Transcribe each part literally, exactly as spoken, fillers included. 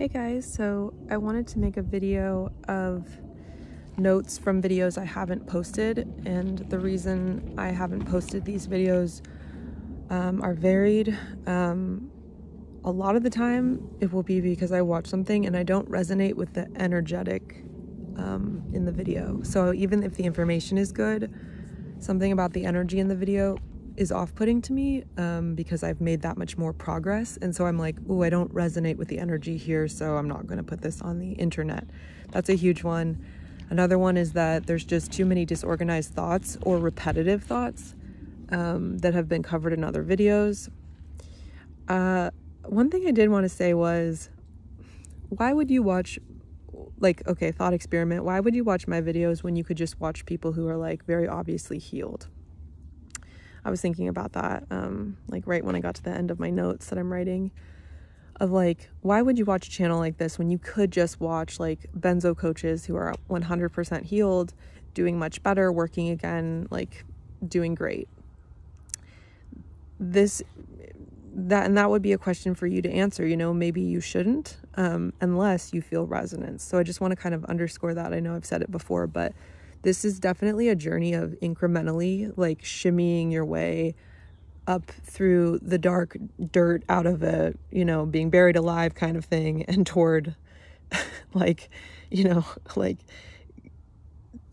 Hey guys, so I wanted to make a video of notes from videos I haven't posted, and the reason I haven't posted these videos um, are varied. Um, a lot of the time it will be because I watch something and I don't resonate with the energetic um, in the video. So even if the information is good, something about the energy in the video is off-putting to me um, because I've made that much more progress, and so I'm like, ooh, I don't resonate with the energy here, so I'm not going to put this on the internet. That's a huge one. Another one is that there's just too many disorganized thoughts or repetitive thoughts um, that have been covered in other videos. Uh, one thing I did want to say was, why would you watch, like, okay, thought experiment, why would you watch my videos when you could just watch people who are, like, very obviously healed? I was thinking about that, um, like right when I got to the end of my notes that I'm writing, of like, why would you watch a channel like this when you could just watch like benzo coaches who are one hundred percent healed, doing much better, working again, like doing great? This, that, and that would be a question for you to answer, you know, maybe you shouldn't, um, unless you feel resonance. So I just want to kind of underscore that. I know I've said it before, but this is definitely a journey of incrementally, like, shimmying your way up through the dark dirt out of a, you know, being buried alive kind of thing, and toward, like, you know, like,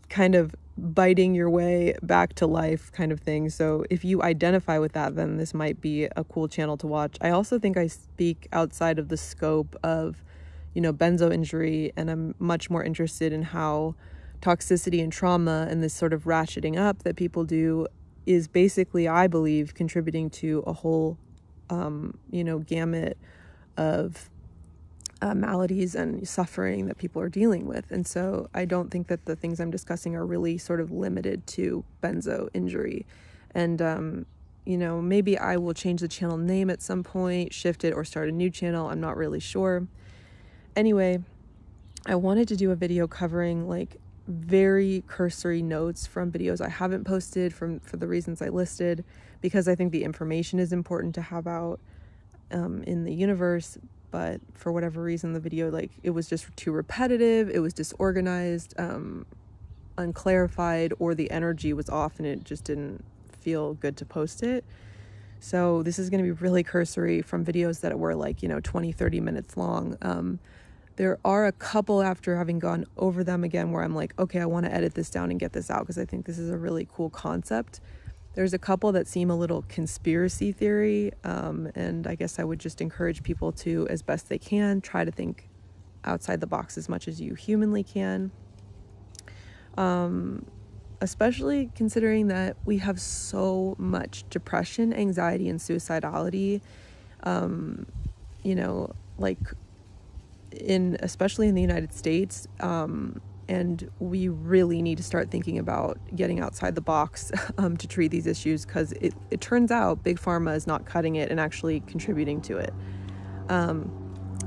kind of biting your way back to life kind of thing. So if you identify with that, then this might be a cool channel to watch. I also think I speak outside of the scope of, you know, benzo injury, and I'm much more interested in how toxicity and trauma and this sort of ratcheting up that people do is basically, I believe, contributing to a whole, um, you know, gamut of uh, maladies and suffering that people are dealing with. And so I don't think that the things I'm discussing are really sort of limited to benzo injury. And, um, you know, maybe I will change the channel name at some point, shift it, or start a new channel. I'm not really sure. Anyway, I wanted to do a video covering, like, very cursory notes from videos I haven't posted from for the reasons I listed, because I think the information is important to have out um, in the universe, but for whatever reason the video, like, it was just too repetitive, it was disorganized, um, unclarified, or the energy was off and it just didn't feel good to post it. So this is going to be really cursory from videos that were, like, you know, twenty, thirty minutes long. Um, There are a couple, after having gone over them again, where I'm like, okay, I want to edit this down and get this out because I think this is a really cool concept. There's a couple that seem a little conspiracy theory, um, and I guess I would just encourage people to, as best they can, try to think outside the box as much as you humanly can. Um, especially considering that we have so much depression, anxiety, and suicidality, um, you know, like, in especially in the United States, um, and we really need to start thinking about getting outside the box um, to treat these issues, because it, it turns out big pharma is not cutting it and actually contributing to it. Um,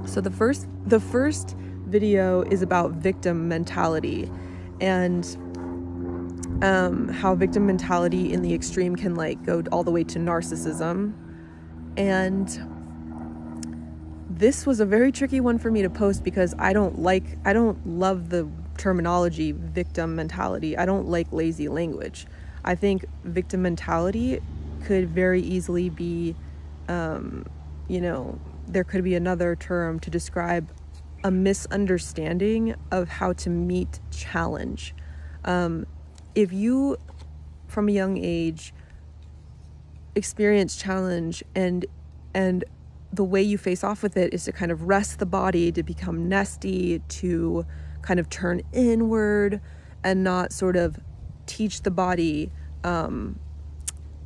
so the first the first video is about victim mentality, and um, how victim mentality in the extreme can, like, go all the way to narcissism. And this was a very tricky one for me to post because I don't like, I don't love the terminology victim mentality. I don't like lazy language. I think victim mentality could very easily be, um, you know, there could be another term to describe a misunderstanding of how to meet challenge. Um, if you, from a young age, experience challenge and, and, the way you face off with it is to kind of rest the body, to become nesty, to kind of turn inward and not sort of teach the body um,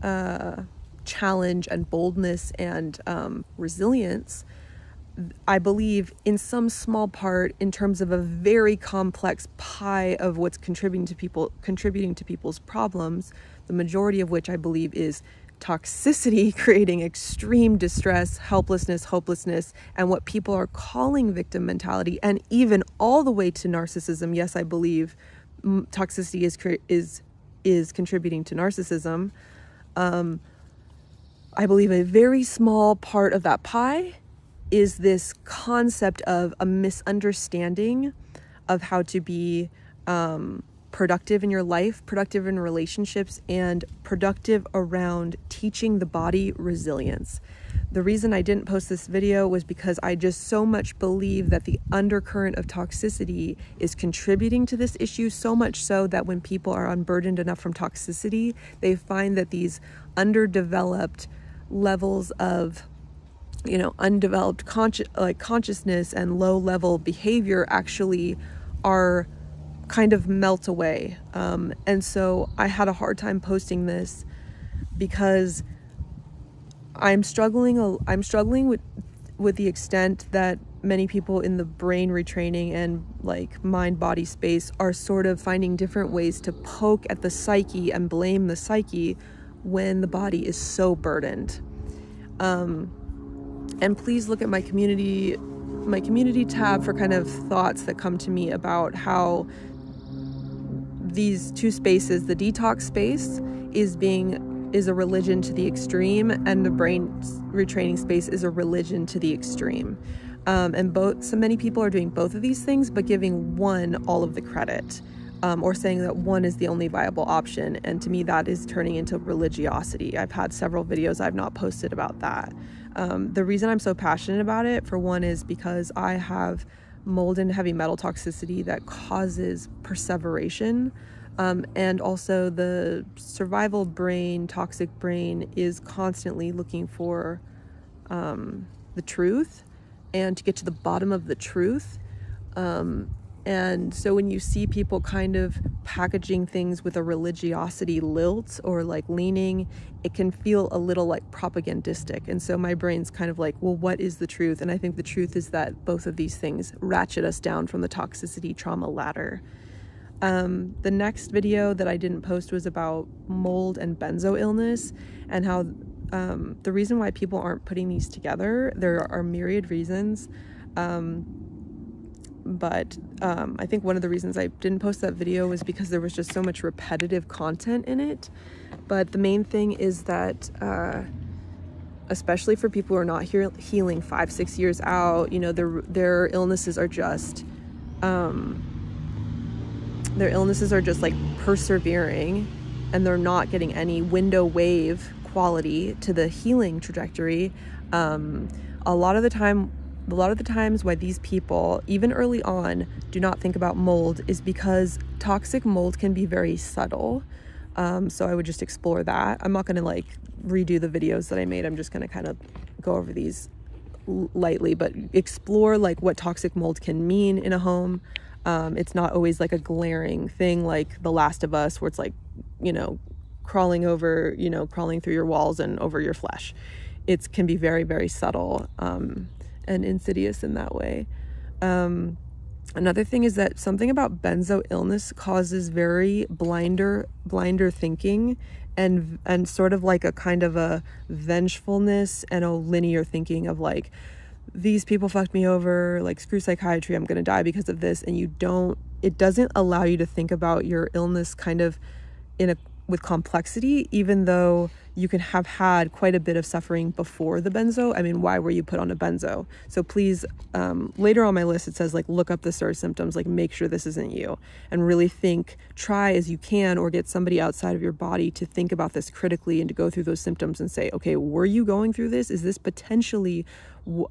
uh, challenge and boldness and um, resilience. I believe in some small part, in terms of a very complex pie of what's contributing to people, contributing to people's problems, the majority of which I believe is toxicity, creating extreme distress, helplessness, hopelessness, and what people are calling victim mentality, and even all the way to narcissism. Yes, I believe toxicity is is is contributing to narcissism. Um, I believe a very small part of that pie is this concept of a misunderstanding of how to be um, productive in your life, productive in relationships, and productive around teaching the body resilience. The reason I didn't post this video was because I just so much believe that the undercurrent of toxicity is contributing to this issue, so much so that when people are unburdened enough from toxicity, they find that these underdeveloped levels of, you know, undeveloped consci- like consciousness and low-level behavior actually are kind of melt away. Um, and so I had a hard time posting this because I'm struggling I'm struggling with with the extent that many people in the brain retraining and like mind body space are sort of finding different ways to poke at the psyche and blame the psyche when the body is so burdened. Um, and please look at my community my community tab for kind of thoughts that come to me about how these two spaces, the detox space is being is a religion to the extreme, and the brain retraining space is a religion to the extreme. Um, and both, so many people are doing both of these things, but giving one all of the credit, um, or saying that one is the only viable option. And to me, that is turning into religiosity. I've had several videos I've not posted about that. Um, the reason I'm so passionate about it, for one, is because I have mold and heavy metal toxicity that causes perseveration. Um, and also the survival brain, toxic brain, is constantly looking for um, the truth and to get to the bottom of the truth. Um, and so when you see people kind of packaging things with a religiosity lilt or like leaning, it can feel a little like propagandistic. And so my brain's kind of like, well, what is the truth? And I think the truth is that both of these things ratchet us down from the toxicity trauma ladder. Um, the next video that I didn't post was about mold and benzo illness, and how um, the reason why people aren't putting these together, there are myriad reasons, um, but um, I think one of the reasons I didn't post that video was because there was just so much repetitive content in it. But the main thing is that uh, especially for people who are not he- healing five, six years out, you know, their, their illnesses are just... Um, Their illnesses are just like persevering, and they're not getting any window wave quality to the healing trajectory. Um, a lot of the time, a lot of the times why these people, even early on, do not think about mold is because toxic mold can be very subtle. Um, so I would just explore that. I'm not going to like redo the videos that I made. I'm just going to kind of go over these lightly, but explore like what toxic mold can mean in a home. Um, it's not always like a glaring thing like The Last of Us, where it's like, you know, crawling over, you know, crawling through your walls and over your flesh. It can be very, very subtle um, and insidious in that way. Um, another thing is that something about benzo illness causes very blinder, blinder thinking and, and sort of like a kind of a vengefulness and a linear thinking of like, these people fucked me over, like screw psychiatry, I'm gonna die because of this. And you don't, it doesn't allow you to think about your illness kind of in a with complexity, even though you can have had quite a bit of suffering before the benzo. I mean, why were you put on a benzo? So please, um, later on my list, it says like, look up the C I R S symptoms, like make sure this isn't you, and really think, try as you can, or get somebody outside of your body to think about this critically and to go through those symptoms and say, okay, were you going through this? Is this potentially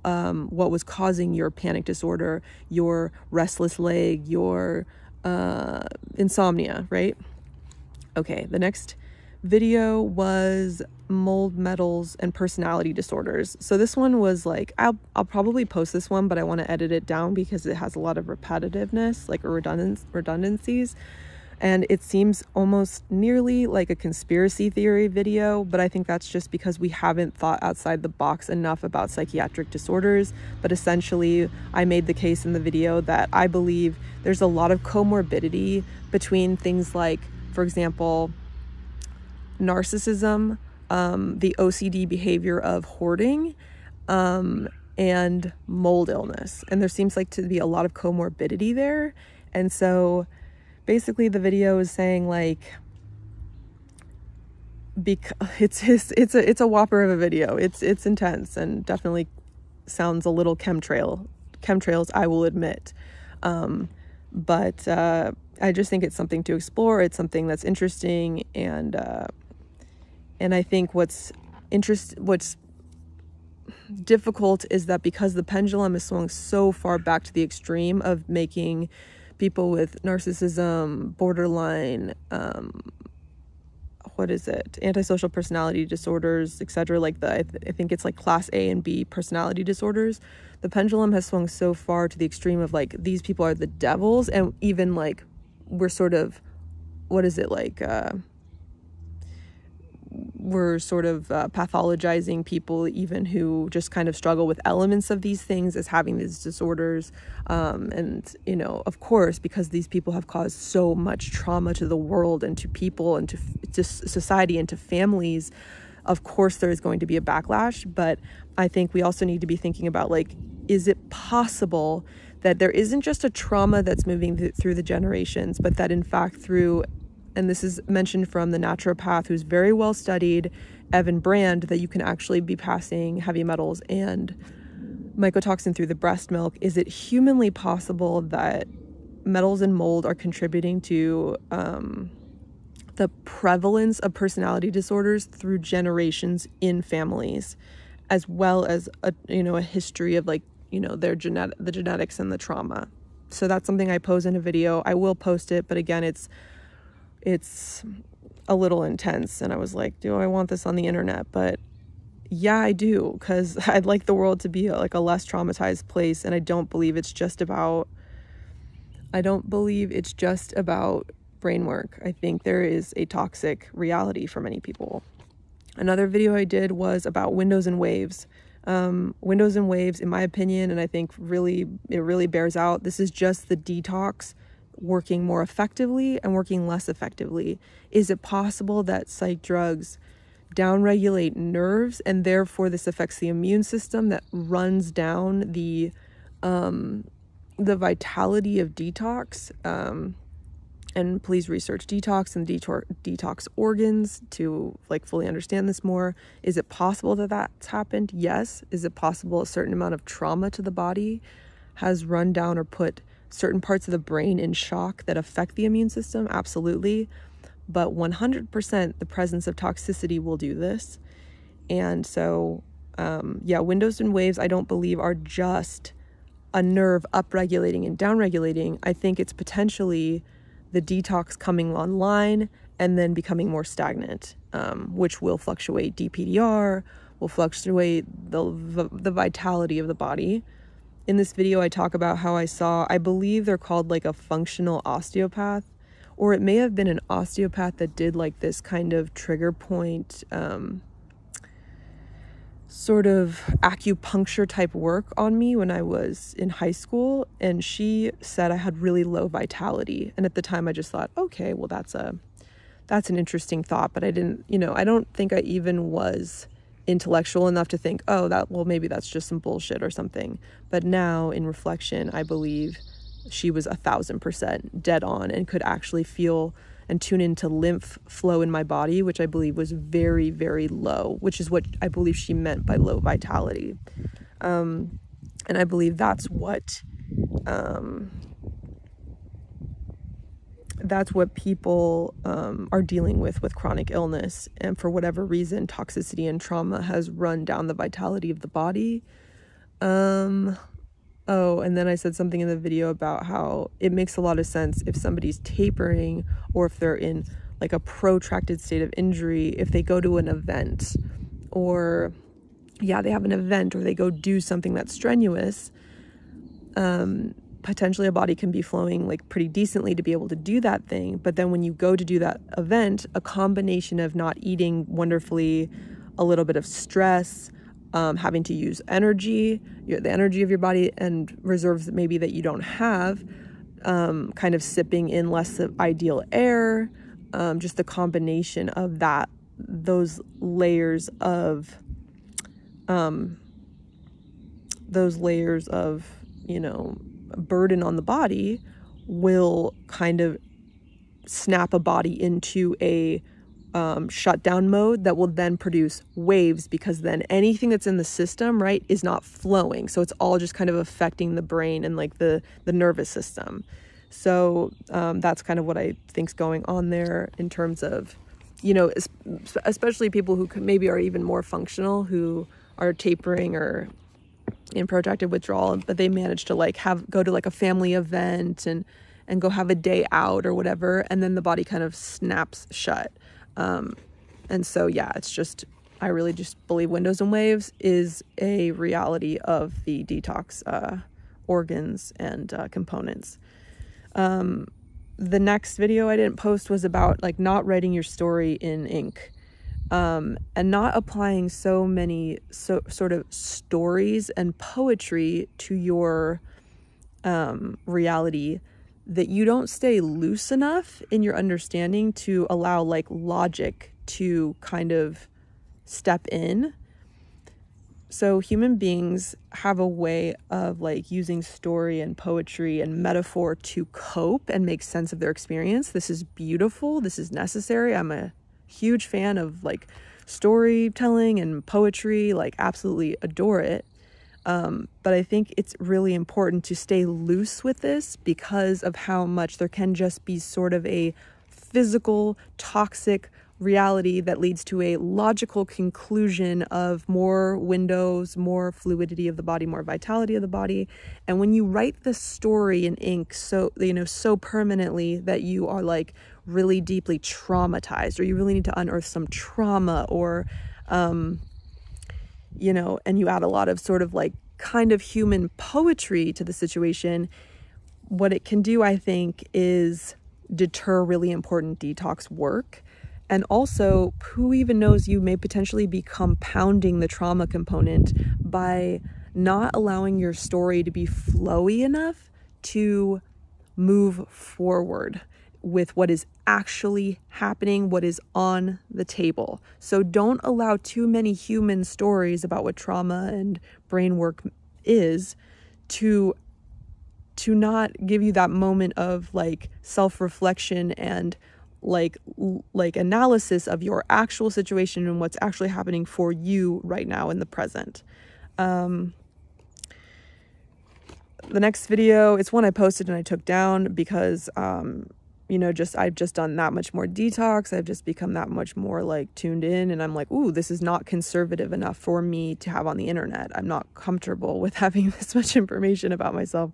um, what was causing your panic disorder, your restless leg, your uh, insomnia, right? Okay, the next video was mold, metals, and personality disorders. So this one was like, I'll, I'll probably post this one, but I want to edit it down because it has a lot of repetitiveness, like redundant, redundancies. And it seems almost nearly like a conspiracy theory video, but I think that's just because we haven't thought outside the box enough about psychiatric disorders. But essentially, I made the case in the video that I believe there's a lot of comorbidity between things like, for example, narcissism, um, the O C D behavior of hoarding, um, and mold illness. And there seems like to be a lot of comorbidity there. And so basically the video is saying like, because it's, it's, it's a, it's a whopper of a video. It's, it's intense and definitely sounds a little chemtrail, chemtrails, I will admit. Um, but uh, I just think it's something to explore. It's something that's interesting. And uh, and I think what's interest, what's difficult is that because the pendulum is swung so far back to the extreme of making people with narcissism, borderline, um, what is it, antisocial personality disorders, et cetera. Like the, I, th I think it's like class A and B personality disorders. The pendulum has swung so far to the extreme of like, these people are the devils. And even like, we're sort of, what is it like, uh, we're sort of uh, pathologizing people even who just kind of struggle with elements of these things as having these disorders. Um, and, you know, of course, because these people have caused so much trauma to the world and to people and to, to society and to families, of course, there is going to be a backlash. But I think we also need to be thinking about, like, is it possible that there isn't just a trauma that's moving th- through the generations, but that in fact through, and this is mentioned from the naturopath who's very well studied, Evan Brand, that you can actually be passing heavy metals and mycotoxin through the breast milk. Is it humanly possible that metals and mold are contributing to um, the prevalence of personality disorders through generations in families, as well as a, you know, a history of like, you know, their genet- the genetics and the trauma? So that's something I pose in a video. I will post it, but again, it's, it's a little intense. And I was like, do I want this on the internet? But yeah, I do, because I'd like the world to be like a less traumatized place. And I don't believe it's just about, I don't believe it's just about brain work. I think there is a toxic reality for many people. Another video I did was about windows and waves. Um, windows and waves, in my opinion, and I think really, it really bears out, this is just the detox working more effectively and working less effectively. Is it possible that psych drugs downregulate nerves and therefore this affects the immune system that runs down the um, the vitality of detox? Um, and please research detox and detox detox organs to like fully understand this more. Is it possible that that's happened? Yes. Is it possible a certain amount of trauma to the body has run down or put certain parts of the brain in shock that affect the immune system? Absolutely. But one hundred percent the presence of toxicity will do this. And so, um, yeah, windows and waves, I don't believe are just a nerve upregulating and downregulating. I think it's potentially the detox coming online and then becoming more stagnant, um, which will fluctuate D P D R, will fluctuate the, the, the vitality of the body. In this video, I talk about how I saw, I believe they're called like a functional osteopath, or it may have been an osteopath that did like this kind of trigger point, um, sort of acupuncture type work on me when I was in high school. And she said I had really low vitality. And at the time I just thought, okay, well, that's a, that's an interesting thought, but I didn't, you know, I don't think I even was intellectual enough to think, oh, that, well, maybe that's just some bullshit or something. But now in reflection, I believe she was a thousand percent dead on and could actually feel and tune into lymph flow in my body, which I believe was very, very low, which is what I believe she meant by low vitality. Um, and I believe that's what, um, that's what people um, are dealing with with chronic illness. And for whatever reason, toxicity and trauma has run down the vitality of the body. Um, oh, and then I said something in the video about how it makes a lot of sense if somebody's tapering or if they're in like a protracted state of injury, if they go to an event or yeah, they have an event or they go do something that's strenuous, um, potentially a body can be flowing like pretty decently to be able to do that thing. But then when you go to do that event, a combination of not eating wonderfully, a little bit of stress, um, having to use energy, your, the energy of your body and reserves maybe that you don't have, um, kind of sipping in less of ideal air, um, just the combination of that, those layers of, um, those layers of, you know, burden on the body will kind of snap a body into a um, shutdown mode that will then produce waves, because then anything that's in the system, right, is not flowing. So it's all just kind of affecting the brain and like the, the nervous system. So um, that's kind of what I think's going on there in terms of, you know, especially people who maybe are even more functional, who are tapering or in protracted withdrawal, but they manage to like have go to like a family event and and go have a day out or whatever, and then the body kind of snaps shut. Um, and so yeah, it's just, I really just believe windows and waves is a reality of the detox uh, organs and uh, components. Um, the next video I didn't post was about like not writing your story in ink, um, and not applying so many so, sort of stories and poetry to your um, reality that you don't stay loose enough in your understanding to allow like logic to kind of step in. So human beings have a way of like using story and poetry and metaphor to cope and make sense of their experience. This is beautiful. This is necessary. I'm a huge fan of like storytelling and poetry, like absolutely adore it. Um, but I think it's really important to stay loose with this because of how much there can just be sort of a physical, toxic reality that leads to a logical conclusion of more windows, more fluidity of the body, more vitality of the body. And when you write the story in ink so, you know, so permanently that you are like really deeply traumatized, or you really need to unearth some trauma, or, um, you know, and you add a lot of sort of like kind of human poetry to the situation, what it can do, I think, is deter really important detox work. And also, who even knows, you may potentially be compounding the trauma component by not allowing your story to be flowy enough to move forward with what is actually happening, what is on the table. So don't allow too many human stories about what trauma and brain work is to, to not give you that moment of like self-reflection and like like analysis of your actual situation and what's actually happening for you right now in the present. Um, the next video, it's one I posted and I took down because, um, you know, just I've just done that much more detox. I've just become that much more like tuned in, and I'm like, ooh, this is not conservative enough for me to have on the internet. I'm not comfortable with having this much information about myself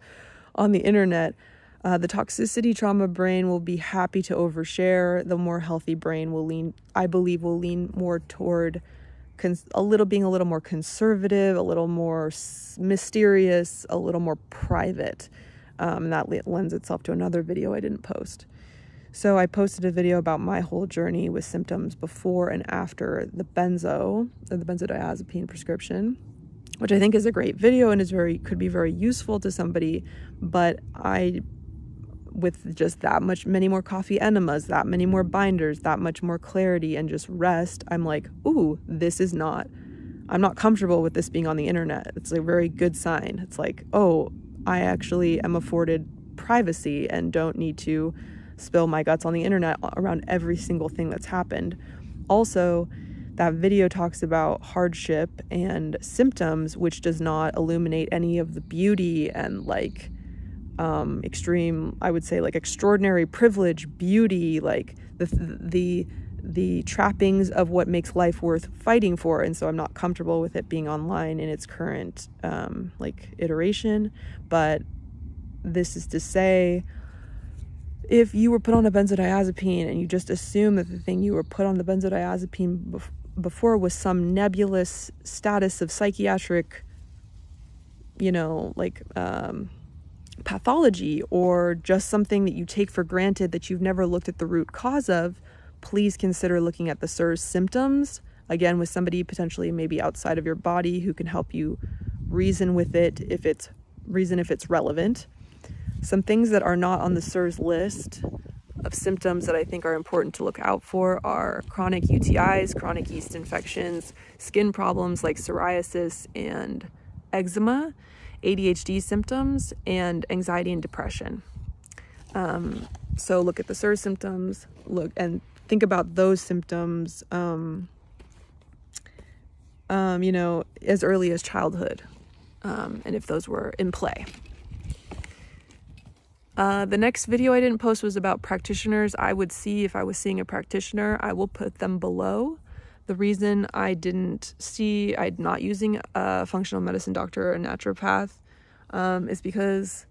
on the internet. Uh, the toxicity trauma brain will be happy to overshare. The more healthy brain will lean, I believe, will lean more toward cons a little being a little more conservative, a little more s mysterious, a little more private. Um, and that lends itself to another video I didn't post. So I posted a video about my whole journey with symptoms before and after the benzo, or the benzodiazepine prescription, which I think is a great video and is very could be very useful to somebody, but I. with just that much many more coffee enemas, that many more binders, that much more clarity and just rest, I'm like, ooh, this is not, I'm not comfortable with this being on the internet. It's a very good sign. It's like, oh, I actually am afforded privacy and don't need to spill my guts on the internet around every single thing that's happened. Also, that video talks about hardship and symptoms, which does not illuminate any of the beauty and like Um, extreme, I would say like extraordinary privilege, beauty, like the, the, the trappings of what makes life worth fighting for. And so I'm not comfortable with it being online in its current, um, like iteration. But this is to say, if you were put on a benzodiazepine and you just assume that the thing you were put on the benzodiazepine bef before was some nebulous status of psychiatric, you know, like, um, pathology, or just something that you take for granted that you've never looked at the root cause of, please consider looking at the C I R S symptoms, again, with somebody potentially maybe outside of your body who can help you reason with it, if it's reason if it's relevant. Some things that are not on the C I R S list of symptoms that I think are important to look out for are chronic U T Is, chronic yeast infections, skin problems like psoriasis and eczema, A D H D symptoms, and anxiety and depression. Um, so look at the C I R S symptoms, look and think about those symptoms, um, um, you know, as early as childhood, um, and if those were in play. Uh, the next video I didn't post was about practitioners. I would see if I was seeing a practitioner. I will put them below. The reason I didn't see, I'm not using a functional medicine doctor or a naturopath, um, is because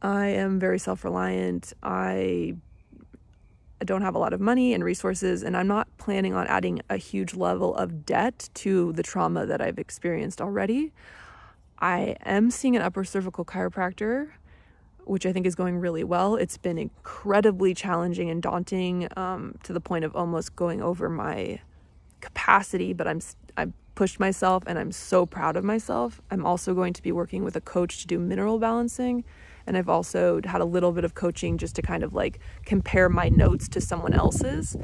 I am very self-reliant. I don't have a lot of money and resources, and I'm not planning on adding a huge level of debt to the trauma that I've experienced already. I am seeing an upper cervical chiropractor, which I think is going really well. It's been incredibly challenging and daunting, um, to the point of almost going over my capacity, but I'm I've pushed myself and I'm so proud of myself. I'm also going to be working with a coach to do mineral balancing, and I've also had a little bit of coaching just to kind of like compare my notes to someone else's.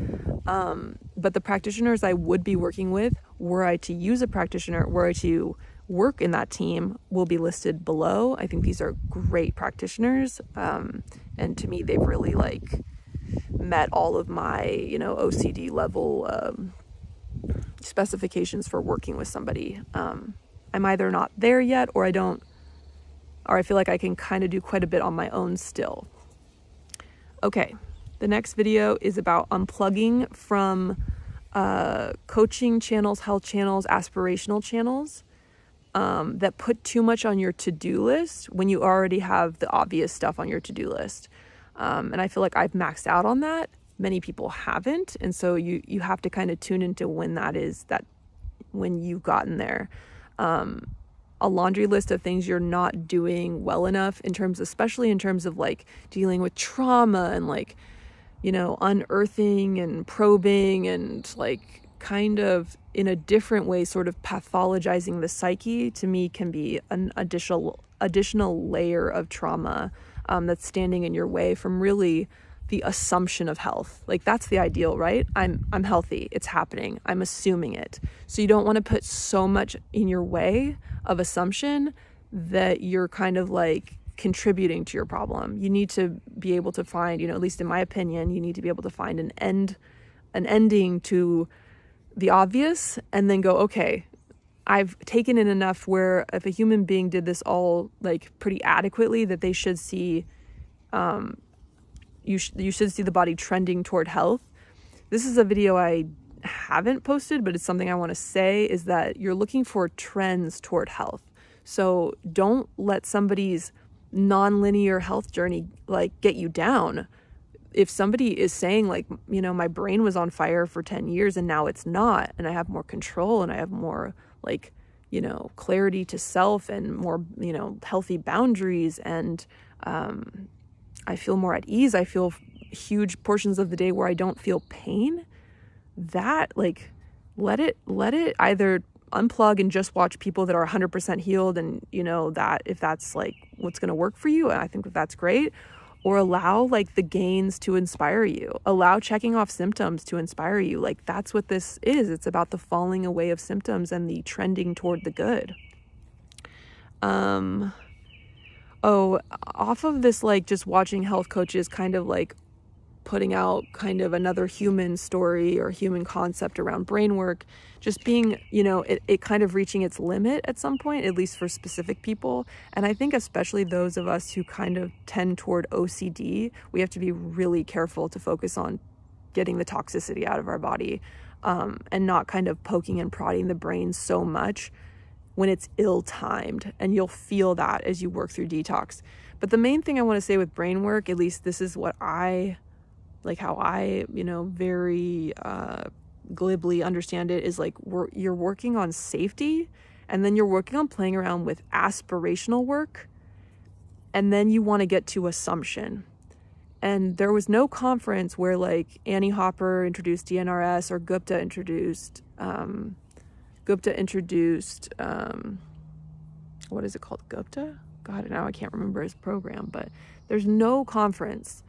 Um, but the practitioners I would be working with, were I to use a practitioner, were I to work in that team, will be listed below. I think these are great practitioners, um, and to me they've really like met all of my, you know, O C D level um, specifications for working with somebody. Um, I'm either not there yet, or I don't, or I feel like I can kind of do quite a bit on my own still. Okay, the next video is about unplugging from uh, coaching channels, health channels, aspirational channels. Um, that put too much on your to-do list when you already have the obvious stuff on your to-do list. Um, and I feel like I've maxed out on that. Many people haven't. And so you, you have to kind of tune into when that is, that when you've gotten there. Um, a laundry list of things you're not doing well enough in terms, especially in terms of like dealing with trauma and like, you know, unearthing and probing and like kind of in a different way sort of pathologizing the psyche, to me can be an additional additional layer of trauma um, that's standing in your way from really the assumption of health. Like that's the ideal, right? I'm I'm healthy, it's happening, I'm assuming it. So you don't want to put so much in your way of assumption that you're kind of like contributing to your problem. You need to be able to find, you know, at least in my opinion, you need to be able to find an end, an ending to the obvious, and then go, okay, I've taken in enough where if a human being did this all like pretty adequately, that they should see, um, you, sh you should see the body trending toward health. This is a video I haven't posted, but it's something I want to say, is that you're looking for trends toward health. So don't let somebody's non-linear health journey like get you down. If somebody is saying like, you know, my brain was on fire for ten years and now it's not, and I have more control and I have more like, you know, clarity to self and more, you know, healthy boundaries, and um, I feel more at ease. I feel huge portions of the day where I don't feel pain. That like, let it, let it either unplug and just watch people that are one hundred percent healed. And you know that if that's like what's going to work for you, and I think that that's great. Or allow like the gains to inspire you. Allow checking off symptoms to inspire you. Like that's what this is. It's about the falling away of symptoms and the trending toward the good. Um, oh, off of this, like just watching health coaches kind of like putting out kind of another human story or human concept around brain work, just being, you know, it, it kind of reaching its limit at some point, at least for specific people. And I think especially those of us who kind of tend toward O C D, we have to be really careful to focus on getting the toxicity out of our body, um, and not kind of poking and prodding the brain so much when it's ill-timed. And you'll feel that as you work through detox. But the main thing I want to say with brain work, at least this is what I... like how I, you know, very uh, glibly understand it, is like we're, you're working on safety, and then you're working on playing around with aspirational work, and then you want to get to assumption. And there was no conference where like Annie Hopper introduced D N R S or Gupta introduced, um, Gupta introduced, um, what is it called? Gupta? God, now I can't remember his program, but there's no conference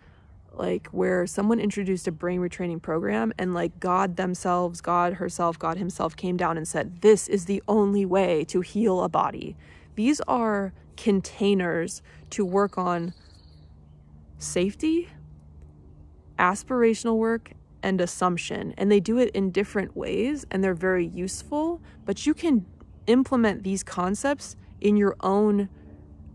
like where someone introduced a brain retraining program and like God themselves, God herself, God himself came down and said, this is the only way to heal a body. These are containers to work on safety, aspirational work, and assumption, and they do it in different ways, and they're very useful, but you can implement these concepts in your own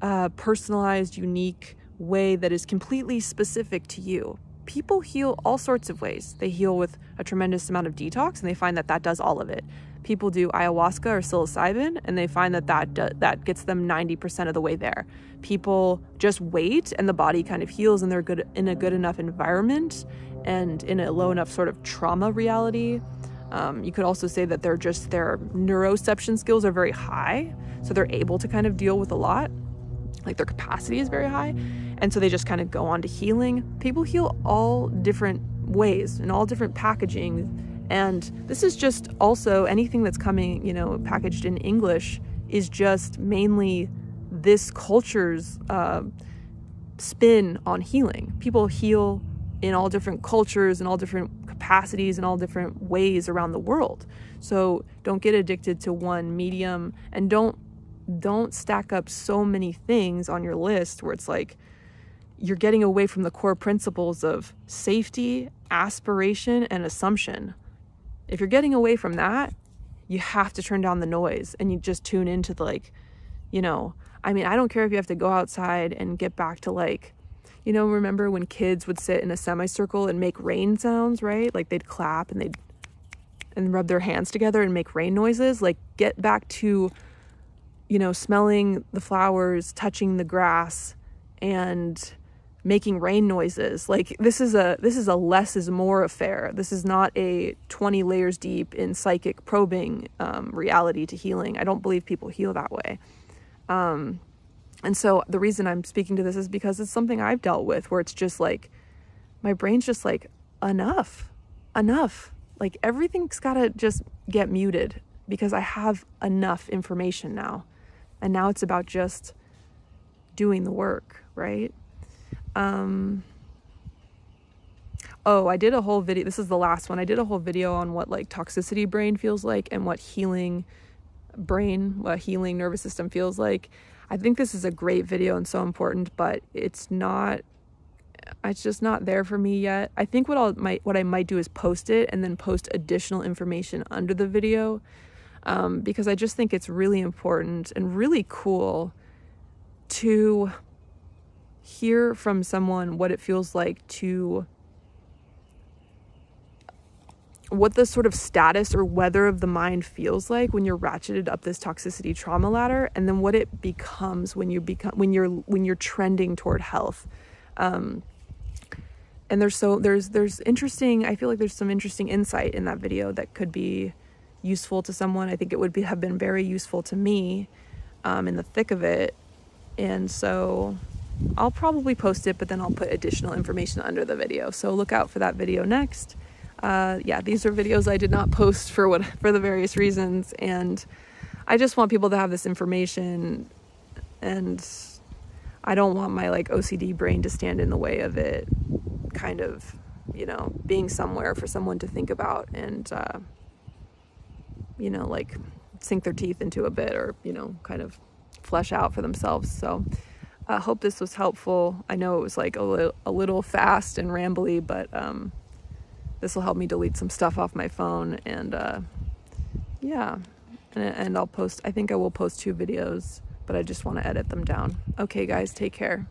uh, personalized, unique way that is completely specific to you. People heal all sorts of ways. They heal with a tremendous amount of detox, and they find that that does all of it. People do ayahuasca or psilocybin, and they find that that, do, that gets them ninety percent of the way there. People just wait, and the body kind of heals, and they're good in a good enough environment and in a low enough sort of trauma reality. Um, you could also say that they're just, their neuroception skills are very high, so they're able to kind of deal with a lot. Like, their capacity is very high, and so they just kind of go on to healing. People heal all different ways and all different packaging, and this is just also anything that's coming, you know, packaged in English is just mainly this culture's uh, spin on healing. People heal in all different cultures and all different capacities and all different ways around the world. So don't get addicted to one medium, and don't don't stack up so many things on your list where it's like you're getting away from the core principles of safety, aspiration, and assumption. If you're getting away from that, you have to turn down the noise, and you just tune into the, like, you know, I mean, I don't care if you have to go outside and get back to, like, you know, remember when kids would sit in a semicircle and make rain sounds, right? Like, they'd clap and they'd and rub their hands together and make rain noises. Like, get back to, you know, smelling the flowers, touching the grass, and making rain noises. Like, this is a this is a less is more affair. This is not a twenty layers deep in psychic probing um, reality to healing. I don't believe people heal that way. Um, and so the reason I'm speaking to this is because it's something I've dealt with, where it's just like, my brain's just like, enough, enough. Like, everything's gotta just get muted because I have enough information now. And now it's about just doing the work, right? Um, oh, I did a whole video. This is the last one. I did a whole video on what, like, toxicity brain feels like and what healing brain, what healing nervous system feels like. I think this is a great video and so important, but it's not, it's just not there for me yet. I think what I'll might, what I might do is post it and then post additional information under the video. Um, because I just think it's really important and really cool to hear from someone what it feels like to, what the sort of status or weather of the mind feels like when you're ratcheted up this toxicity trauma ladder, and then what it becomes when you become, when you're, when you're trending toward health. Um, and there's so, there's, there's interesting, I feel like there's some interesting insight in that video that could be useful to someone. I think it would be, have been very useful to me um, in the thick of it. And so I'll probably post it, but then I'll put additional information under the video. So look out for that video next. Uh, yeah, these are videos I did not post for what, for the various reasons. And I just want people to have this information, and I don't want my, like, O C D brain to stand in the way of it kind of, you know, being somewhere for someone to think about and, uh, you know, like, sink their teeth into a bit, or, you know, kind of flesh out for themselves. So I uh, hope this was helpful. I know it was, like, a, li a little fast and rambly, but um, this will help me delete some stuff off my phone. And uh, yeah, and, and I'll post, I think I will post two videos, but I just want to edit them down. Okay, guys, take care.